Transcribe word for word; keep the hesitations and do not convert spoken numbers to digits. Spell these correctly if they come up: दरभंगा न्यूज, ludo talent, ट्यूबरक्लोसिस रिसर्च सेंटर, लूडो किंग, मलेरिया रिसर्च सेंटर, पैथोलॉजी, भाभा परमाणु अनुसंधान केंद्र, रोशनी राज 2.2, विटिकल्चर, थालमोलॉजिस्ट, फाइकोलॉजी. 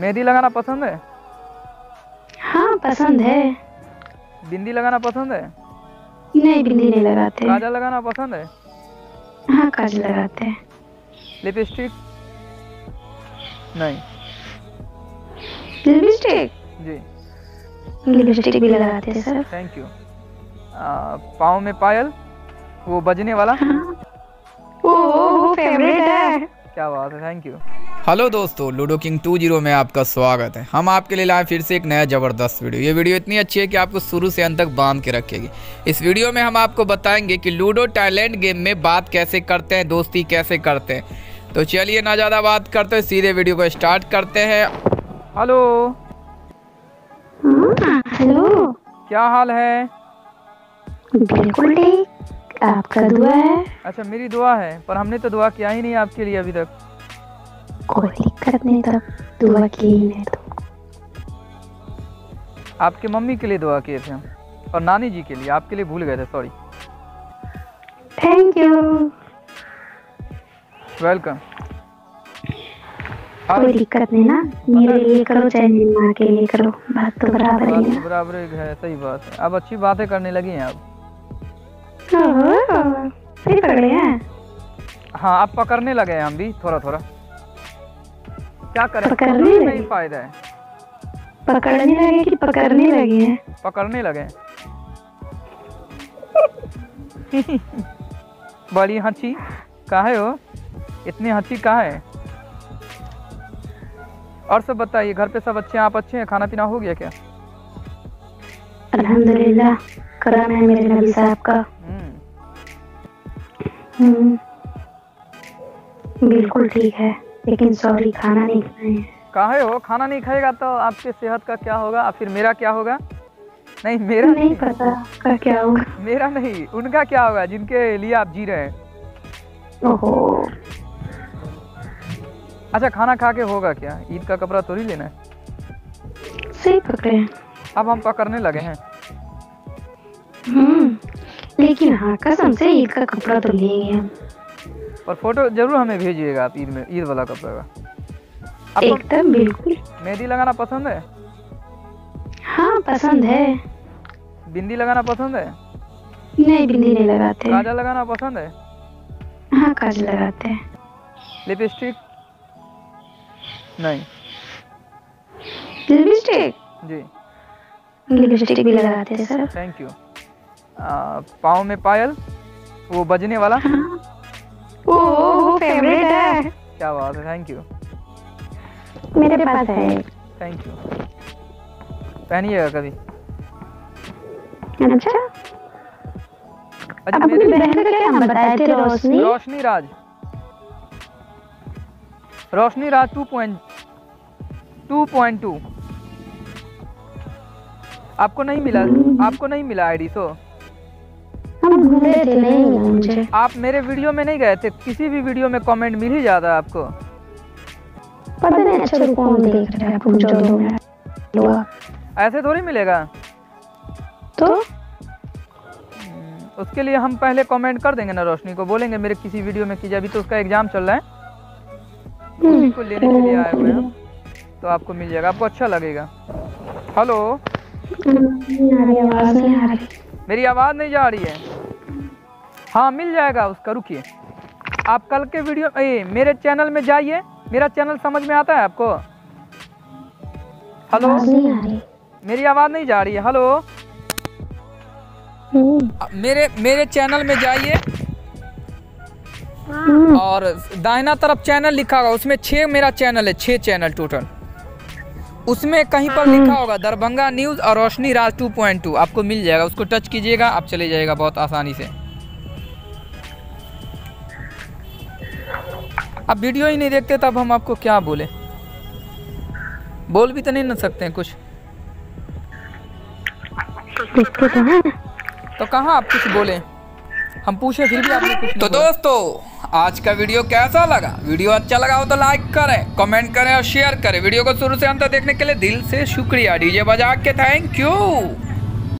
मेहंदी लगाना पसंद है? हाँ पसंद है। बिंदी लगाना पसंद है? नहीं बिंदी नहीं लगाते। काजल लगाना पसंद है? हाँ काजल लगाते हैं। लिपस्टिक? नहीं। लिपस्टिक? जी लिपस्टिक भी लगाते हैं सर। Thank you. पाँव में पायल वो बजने वाला? हाँ। ओ, वो फेवरेट है। क्या बात है, थैंक यू। हेलो दोस्तों, लूडो किंग two point zero में आपका स्वागत है। हम आपके लिए लाए फिर से एक नया ज़बरदस्त वीडियो। ये वीडियो इतनी अच्छी है कि आपको शुरू से अंत तक बांध के रखेगी। इस वीडियो में हम आपको बताएंगे कि लूडो टैलेंट गेम में बात कैसे करते हैं, दोस्ती कैसे करते हैं। तो चलिए ना ज़्यादा बात करते हैं, सीधे वीडियो को स्टार्ट करते हैं। हेलो हेलो, क्या हाल है? बिल्कुल ठीक, आपका दुआ है। अच्छा मेरी दुआ है, पर हमने तो दुआ किया ही नहीं आपके लिए अभी तक। कोई दिक्कत नहीं, तब दुआ की ही नहीं तो। आपके मम्मी के लिए दुआ किए थे हम, और नानी जी के लिए, आपके लिए भूल गए थे, सॉरी। Thank you. वेलकम। कोई दिक्कत नहीं ना, मेरे लिए करो चाहे माँ के लिए करो, बात तो बराबर है। बात बराबर है, सही बात है। अब अच्छी बातें करने लगी हैं आप। ओह, सही पकड़े हैं। हाँ आप पकड़ने लगे हैं, हम भी थोड़ा थोड़ा। क्या करें, पकड़ने में ही फायदा है। पकड़ने लगे कि पकड़ने लगे हैं? पकड़ने लगे हैं। बड़ी हंसी कहाँ है वो, इतनी हंसी कहाँ है? और सब बताइए, घर पे सब अच्छे हैं? आप अच्छे हैं? खाना पीना हो गया क्या? अल्हम्दुलिल्लाह, करम है मेरे नबी साहब का। बिल्कुल ठीक है, लेकिन सॉरी खाना नहीं खाए। काहे हो, खाना नहीं खाएगा तो आपके सेहत का क्या होगा, फिर मेरा क्या होगा? नहीं मेरा नहीं, नहीं पता का क्या होगा। मेरा नहीं, उनका क्या होगा जिनके लिए आप जी रहे हैं। ओहो। अच्छा खाना खा के होगा क्या, ईद का कपड़ा तो नहीं लेना है? सही पकड़े, अब हम पकड़ने लगे हैं। लेकिन हाँ कसम से ईद का कपड़ा तो लेंगे हम, और फोटो जरूर हमें भेजिएगा आप ईद में, ईद वाला कपड़ा का। एकदम बिल्कुल। मेहंदी लगाना पसंद है? हाँ पसंद है। बिंदी लगाना पसंद है? नहीं बिंदी नहीं लगाते। काजल लगाना पसंद है? हाँ काजल लगाते हैं। लिपस्टिक? नहीं। लिपस्टिक? जी लिपस्टिक भी लगाते हैं सर। Thank you. पाँव में पायल वो बजने वाला? हाँ। ओ, वो फेवरेट है। क्या बात है, थैंक यू। मेरे पास है। थैंक यू, पहनिएगा कभी। अच्छा अपनी बहन का क्या हम बताए थे? Roshni Roshni Raj Roshni Raj two point two. आपको नहीं मिला, आपको नहीं मिला आईडी? तो नहीं मुझे। आप मेरे वीडियो में नहीं गए थे, किसी भी वीडियो में कमेंट मिल ही जाता है आपको। पता नहीं अच्छा कौन देख रहा है, पूछो दो मिनट। ऐसे थोड़ी मिलेगा तो, उसके लिए हम पहले कमेंट कर देंगे ना, रोशनी को बोलेंगे मेरे किसी वीडियो में कीजिए। अभी तो उसका एग्जाम चल रहा है, उसको लेने के लिए आए हुए हम, तो आपको मिल जाएगा, आपको अच्छा लगेगा। हेलो, मेरी आवाज़ नहीं जा रही है? हाँ मिल जाएगा उसका, रुकिए। आप कल के वीडियो ए, मेरे चैनल में जाइए, मेरा चैनल समझ में आता है आपको? हेलो, मेरी आवाज़ नहीं जा रही है? हेलो, मेरे मेरे चैनल में जाइए और दाहिना तरफ चैनल लिखा होगा, उसमें छः मेरा चैनल है, छः चैनल टोटल। उसमें कहीं पर लिखा होगा दरभंगा न्यूज और Roshni Raj two point two, आपको मिल जाएगा। उसको टच कीजिएगा, आप चले जाएगा बहुत आसानी से। आप वीडियो ही नहीं देखते तब हम आपको क्या बोले, बोल भी तो नहीं ना सकते हैं कुछ। तो कहाँ आप कुछ बोले, हम पूछे फिर भी आपने कुछ। तो दोस्तों आज का वीडियो कैसा लगा? वीडियो अच्छा लगा हो तो लाइक करें, कमेंट करें और शेयर करें। वीडियो को शुरू से अंत तक देखने के लिए दिल से शुक्रिया। डीजे बजा के थैंक यू।